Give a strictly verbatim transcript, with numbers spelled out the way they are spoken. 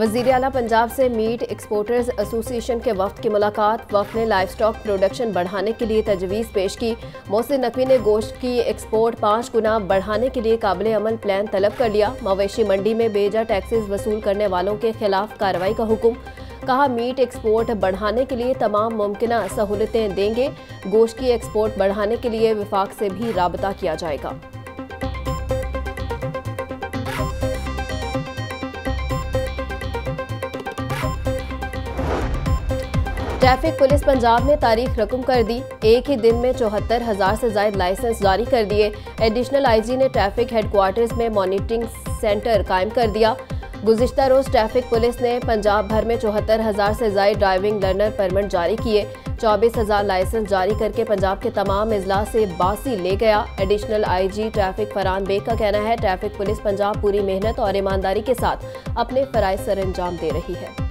वज़ीर आला पंजाब से मीट एक्सपोर्टर्स एसोसिएशन के वफ़द की मुलाकात। वफ़द ने लाइव स्टॉक प्रोडक्शन बढ़ाने के लिए तजवीज़ पेश की। मोहसिन नकवी ने गोश्त की एक्सपोर्ट पाँच गुना बढ़ाने के लिए काबिल अमल प्लान तलब कर लिया। मवेशी मंडी में बेजा टैक्सेस वसूल करने वालों के खिलाफ कार्रवाई का हुक्म। कहा मीट एक्सपोर्ट बढ़ाने के लिए तमाम मुमकिन सहूलतें देंगे। गोश्त की एक्सपोर्ट बढ़ाने के लिए विफाक से भी राबता किया जाएगा। ट्रैफिक पुलिस पंजाब ने तारीख रकम कर दी। एक ही दिन में चौहत्तर हजार से ज्यादा लाइसेंस जारी कर दिए। एडिशनल आईजी ने ट्रैफिक हेडक्वार्टर्स में मॉनिटरिंग सेंटर कायम कर दिया। गुज़िश्ता रोज ट्रैफिक पुलिस ने पंजाब भर में चौहत्तर हजार से ज्यादा ड्राइविंग लर्नर परमिट जारी किए। चौबीस हजार लाइसेंस जारी करके पंजाब के तमाम इजला से बासी ले गया। Additional IG traffic Faran Baig का कहना है ट्रैफिक पुलिस पंजाब पूरी मेहनत और ईमानदारी के साथ अपने फराइज सर अंजाम दे रही है।